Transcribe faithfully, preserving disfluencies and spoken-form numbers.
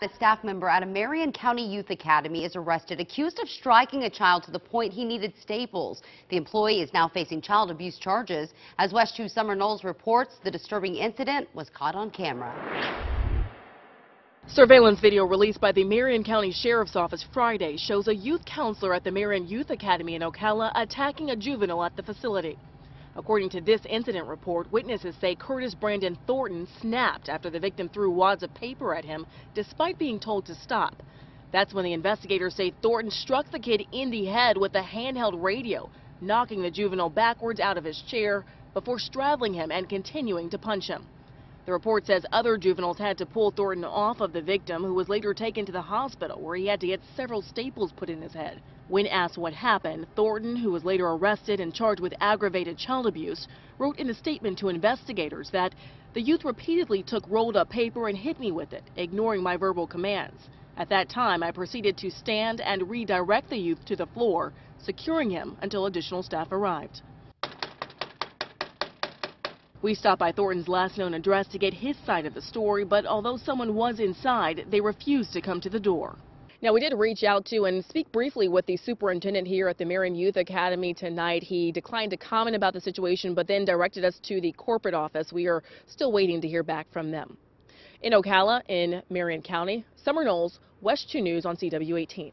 A staff member at a Marion County Youth Academy is arrested, accused of striking a child to the point he needed staples. The employee is now facing child abuse charges. As WESH two's Summer Knowles reports, the disturbing incident was caught on camera. Surveillance video released by the Marion County Sheriff's Office Friday shows a youth counselor at the Marion Youth Academy in Ocala attacking a juvenile at the facility. According to this incident report, witnesses say Curtis Brandon Thornton snapped after the victim threw wads of paper at him despite being told to stop. That's when the investigators say Thornton struck the kid in the head with a handheld radio, knocking the juvenile backwards out of his chair before straddling him and continuing to punch him. The report says other juveniles had to pull Thornton off of the victim, who was later taken to the hospital where he had to get several staples put in his head. When asked what happened, Thornton, who was later arrested and charged with aggravated child abuse, wrote in a statement to investigators that the youth repeatedly took rolled up paper and hit me with it, ignoring my verbal commands. At that time, I proceeded to stand and redirect the youth to the floor, securing him until additional staff arrived. We stopped by Thornton's last known address to get his side of the story, but although someone was inside, they refused to come to the door. Now, we did reach out to and speak briefly with the superintendent here at the Marion Youth Academy tonight. He declined to comment about the situation, but then directed us to the corporate office. We are still waiting to hear back from them. In Ocala, in Marion County, Summer Knowles, WESH two News on C W eighteen.